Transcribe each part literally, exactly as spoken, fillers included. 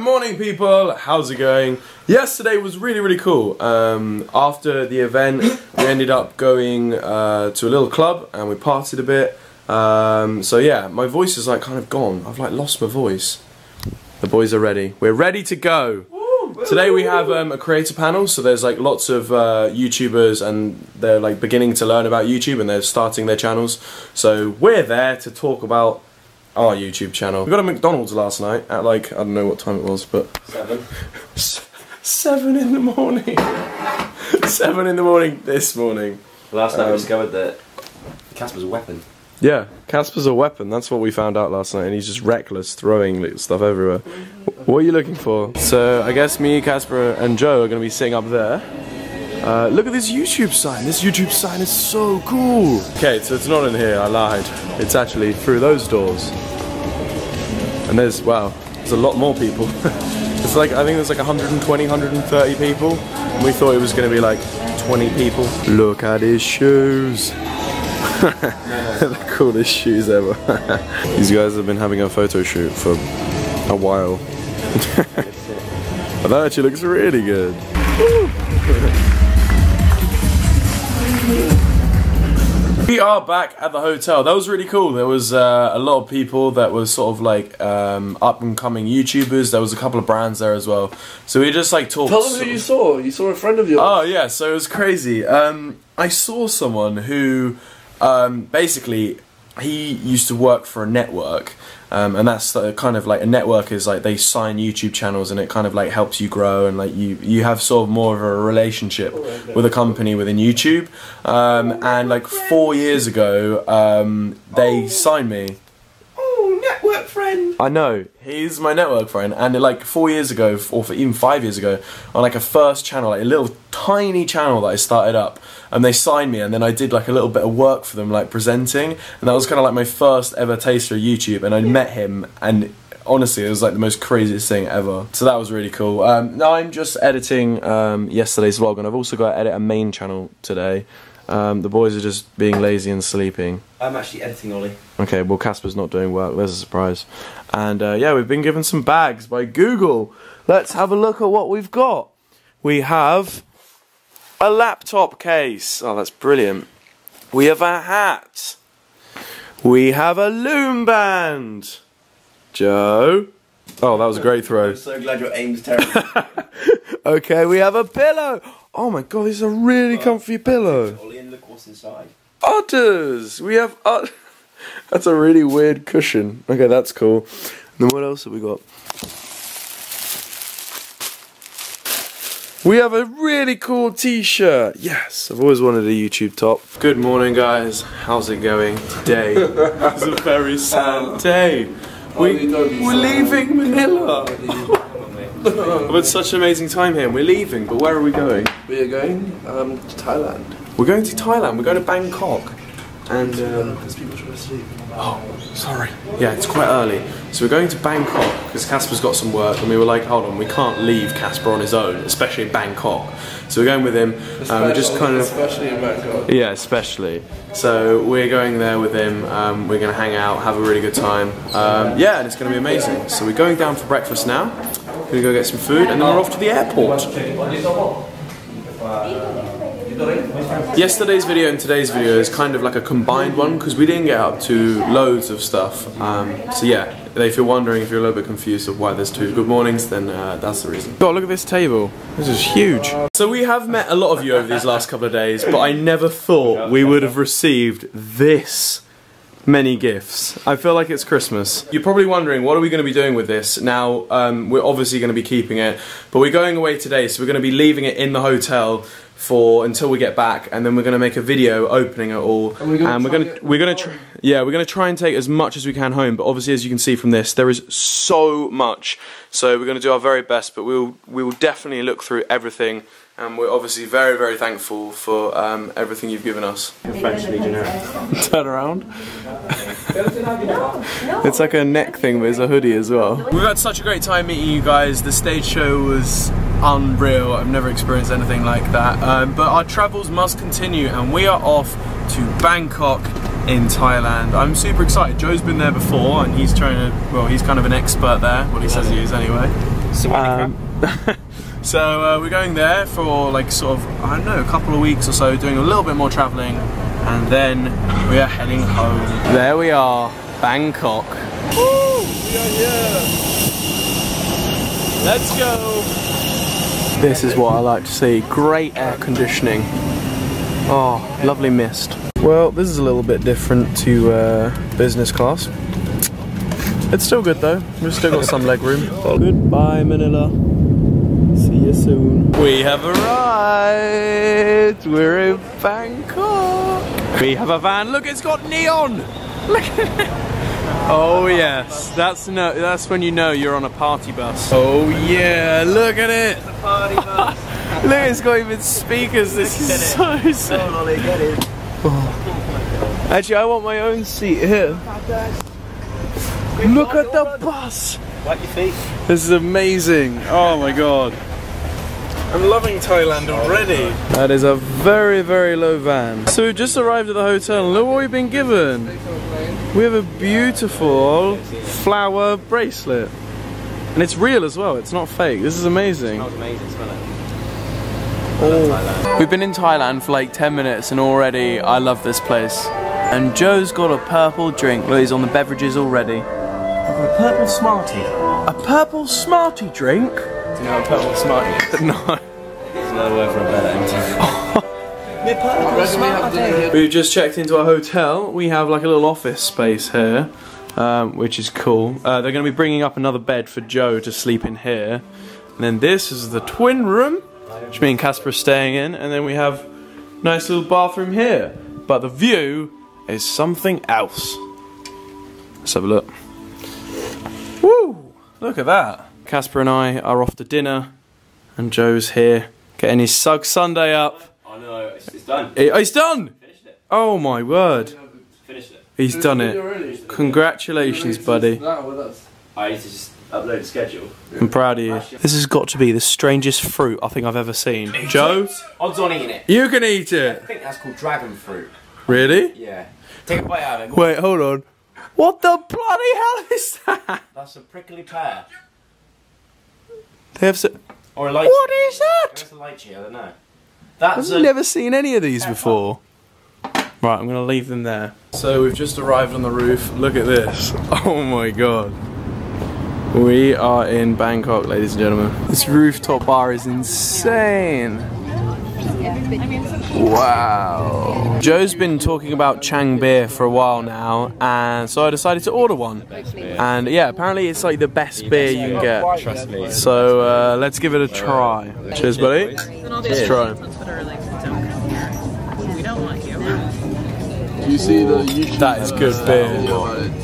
Good morning, people. How's it going? Yesterday was really, really cool. Um, after the event, we ended up going uh, to a little club and we partied a bit. Um, so yeah, my voice is like kind of gone. I've like lost my voice. The boys are ready. We're ready to go. Today we have um, a creator panel, so there's like lots of uh, YouTubers and they're like beginning to learn about YouTube and they're starting their channels. So we're there to talk about our YouTube channel. We got a McDonald's last night at like, I don't know what time it was, but... Seven. Seven in the morning. Seven in the morning this morning. Last night um, we discovered that Caspar's a weapon. Yeah, Caspar's a weapon, that's what we found out last night, and he's just reckless, throwing stuff everywhere. What are you looking for? So, I guess me, Caspar, and Joe are going to be sitting up there. Uh, look at this YouTube sign, this YouTube sign is so cool! Okay, so it's not in here, I lied. It's actually through those doors. And there's, wow, there's a lot more people. It's like, I think there's like a hundred and twenty, a hundred and thirty people, and we thought it was going to be like twenty people. Look at his shoes! The coolest shoes ever. These guys have been having a photo shoot for a while. But that actually looks really good. We are back at the hotel. That was really cool. There was uh, a lot of people that were sort of like um, up and coming YouTubers. There was a couple of brands there as well. So we just like talked. Tell them who you saw. You saw a friend of yours. Oh yeah, so it was crazy. Um, I saw someone who Um, basically, he used to work for a network, um, and that's the, kind of like a network is like they sign YouTube channels, and it kind of like helps you grow, and like you you have sort of more of a relationship with a company within YouTube. Um, and like four years ago, um, they signed me. Oh, network friend! I know, he's my network friend, and like four years ago, or for even five years ago, on like a first channel, like a little tiny channel that I started up. And they signed me, and then I did like a little bit of work for them, like presenting, and that was kind of like my first ever taster of YouTube. And I met him, and honestly, it was like the most craziest thing ever. So that was really cool. Um, now I'm just editing um, yesterday's vlog, and I've also got to edit a main channel today. Um, the boys are just being lazy and sleeping. I'm actually editing Ollie. Okay, well Caspar's not doing work. There's a surprise. And uh, yeah, we've been given some bags by Google. Let's have a look at what we've got. We have a laptop case. Oh, that's brilliant. We have a hat. We have a loom band. Joe. Oh, that was a great throw. I'm so glad your aim's terrible. Okay, we have a pillow. Oh my god, this is a really oh, comfy pillow. Ollie, and look what's inside. Udders. We have uh that's a really weird cushion. Okay, that's cool. Then what else have we got? We have a really cool t-shirt. Yes, I've always wanted a YouTube top. Good morning, guys. How's it going today? It's a very sad day. We, we're leaving Manila. I've had such an amazing time here. We're leaving, but where are we going? We are going um, to Thailand. We're going to Thailand. We're going to Bangkok. And um, because people try to sleep. Oh, sorry. Yeah, it's quite early. So we're going to Bangkok because Caspar's got some work, and we were like, hold on, we can't leave Caspar on his own, especially in Bangkok. So we're going with him. Um, we're just kind of especially in Bangkok. Yeah, especially. So we're going there with him. Um, we're going to hang out, have a really good time. Um, yeah, and it's going to be amazing. So we're going down for breakfast now. We're going to go get some food, and then we're off to the airport. Yesterday's video and today's video is kind of like a combined one because we didn't get up to loads of stuff. Um, so yeah, if you're wondering, if you're a little bit confused of why there's two good mornings, then uh, that's the reason. God, look at this table. This is huge. So we have met a lot of you over these last couple of days, but I never thought we would have received this many gifts. I feel like it's Christmas. You're probably wondering, what are we going to be doing with this? Now, um, we're obviously going to be keeping it, but we're going away today, so we're going to be leaving it in the hotel for until we get back, and then we're going to make a video opening it all, and we're going to we're going to yeah we're going to try and take as much as we can home. But obviously, as you can see from this, there is so much, so we're going to do our very best, but we'll we will definitely look through everything, and we're obviously very very thankful for um, everything you've given us. Turn around. It's like a neck thing, but it's a hoodie as well. We've had such a great time meeting you guys. The stage show was unreal. I've never experienced anything like that. Um, but our travels must continue, and we are off to Bangkok in Thailand. I'm super excited. Joe's been there before, and he's trying to, well, he's kind of an expert there. Well, he says he is anyway. So, um, so uh, we're going there for like sort of, I don't know, a couple of weeks or so, doing a little bit more travelling, and then we are heading home. There we are, Bangkok. Woo! We are here. Let's go. This is what I like to see. Great air conditioning. Oh, lovely mist. Well, this is a little bit different to uh, business class. It's still good though. We've still got some leg room. Goodbye, Manila. See you soon. We have arrived. We're in Bangkok. We have a van. Look, it's got neon. Look at it. Oh yes, that's no. That's when you know you're on a party bus. Oh yeah, look at it. It's a party bus. Look, it's got even speakers. This is so sick. Come on, Ollie, get it. Oh. Actually, I want my own seat here. Look at the bus! Wipe your feet. This is amazing. Oh my god. I'm loving Thailand already. That is a very, very low van. So we just arrived at the hotel and look what we've been given. We have a beautiful flower bracelet. And it's real as well, it's not fake. This is amazing. It smells amazing, smell it. Oh. We've been in Thailand for like ten minutes and already I love this place. And Joe's got a purple drink. Look, he's on the beverages already. A purple Smartie. A purple Smartie drink? Do you know a purple Smartie? No. It's another word for a better empty. We've just checked into our hotel. We have like a little office space here, um, which is cool. Uh, they're going to be bringing up another bed for Joe to sleep in here. And then this is the twin room, which me and Caspar are staying in. And then we have a nice little bathroom here. But the view is something else. Let's have a look. Woo! Look at that. Caspar and I are off to dinner, and Joe's here getting his Sugg Sunday up. Oh no, it's, it's done. It, it's done. Finished it. Oh my word. Finished it. He's Finish done it. it. Congratulations, it buddy. I need to just upload a schedule. I'm proud of you. This has got to be the strangest fruit I think I've ever seen. Joe? Odds on eating it. You can eat it. I think that's called dragon fruit. Really? Yeah. Take a bite out of it. Wait, hold on. What the bloody hell is that? That's a prickly pear. They have so or a lychee. What is that? That's a lychee, I don't know. That's I've a never seen any of these before. Right, I'm going to leave them there. So we've just arrived on the roof. Look at this. Oh my god. We are in Bangkok, ladies and gentlemen. This rooftop bar is insane. Wow. Joe's been talking about Chang beer for a while now, and so I decided to order one. And yeah, apparently it's like the best beer you can get. Trust me. So uh, let's give it a try. Cheers, buddy. Let's try. You see the that is good beer.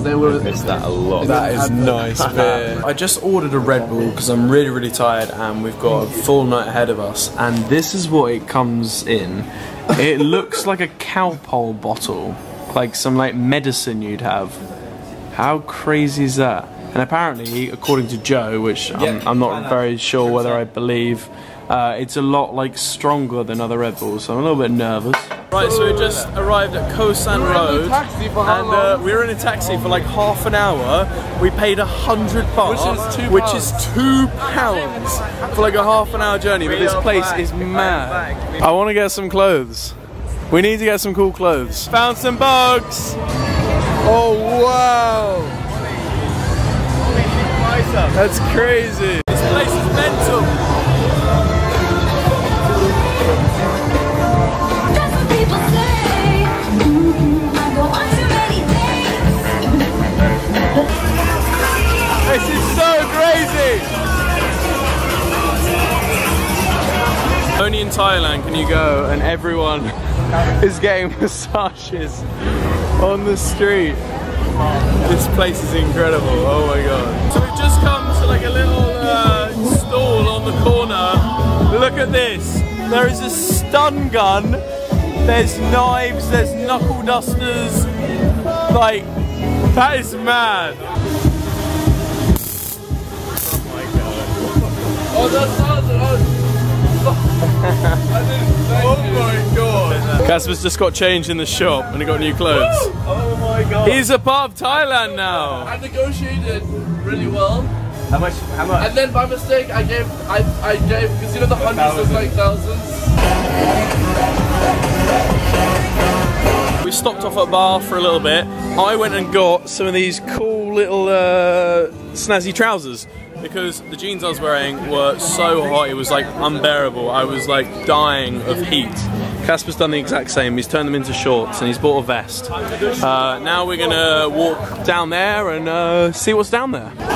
They would miss that a lot. That is nice beer. I just ordered a Red Bull because I'm really, really tired and we've got a full night ahead of us. And this is what it comes in. It looks like a cowpole bottle, like some like medicine you'd have. How crazy is that? And apparently, according to Joe, which I'm, I'm not very sure whether I believe, uh, it's a lot like stronger than other Red Bulls. So I'm a little bit nervous. Right, so we just arrived at Kosan Road, and uh, we were in a taxi for like half an hour. We paid a hundred baht, which is two pounds for like a half an hour journey. But this place is mad. I want to get some clothes. We need to get some cool clothes. Found some bugs. Oh wow! That's crazy. This place is mental. This is so crazy! Only in Thailand can you go and everyone is getting massages on the street. This place is incredible, oh my god. So we've just come to like a little uh, stall on the corner. Look at this! There is a stun gun, there's knives, there's knuckle dusters. Like, that is mad! Oh, that's not, that's... Oh my god! Caspar's just got change in the shop and he got new clothes. Woo! Oh my god! He's a part of Thailand now! I negotiated really well. How much? How much? And then by mistake, I gave, I, I gave, because you know the hundreds was like thousands. We stopped off at a bar for a little bit. I went and got some of these cool little uh, snazzy trousers because the jeans I was wearing were so hot, it was like unbearable. I was like dying of heat. Caspar's done the exact same. He's turned them into shorts and he's bought a vest. Uh, now we're gonna walk down there and uh, see what's down there. Where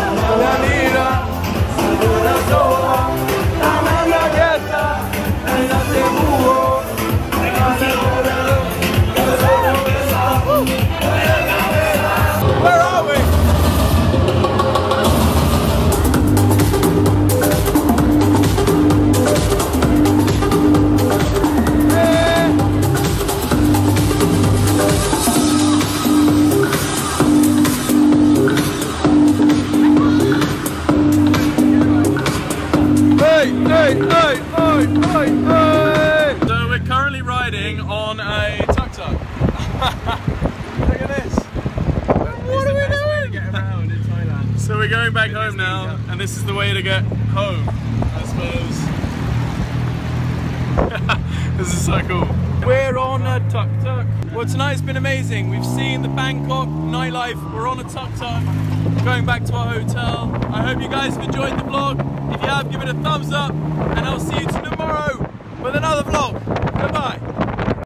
are we? Hey, hey, hey, hey, hey. So we're currently riding on a tuk-tuk. Look at this. What are we doing? Get around in Thailand. So we're going back home now, and this is the way to get home, I suppose. This is so cool. We're on a tuk-tuk. Well, tonight's been amazing. We've seen the Bangkok nightlife. We're on a tuk-tuk, going back to our hotel. I hope you guys have enjoyed the vlog. If you have, give it a thumbs up, and I'll see you tomorrow with another vlog. Goodbye.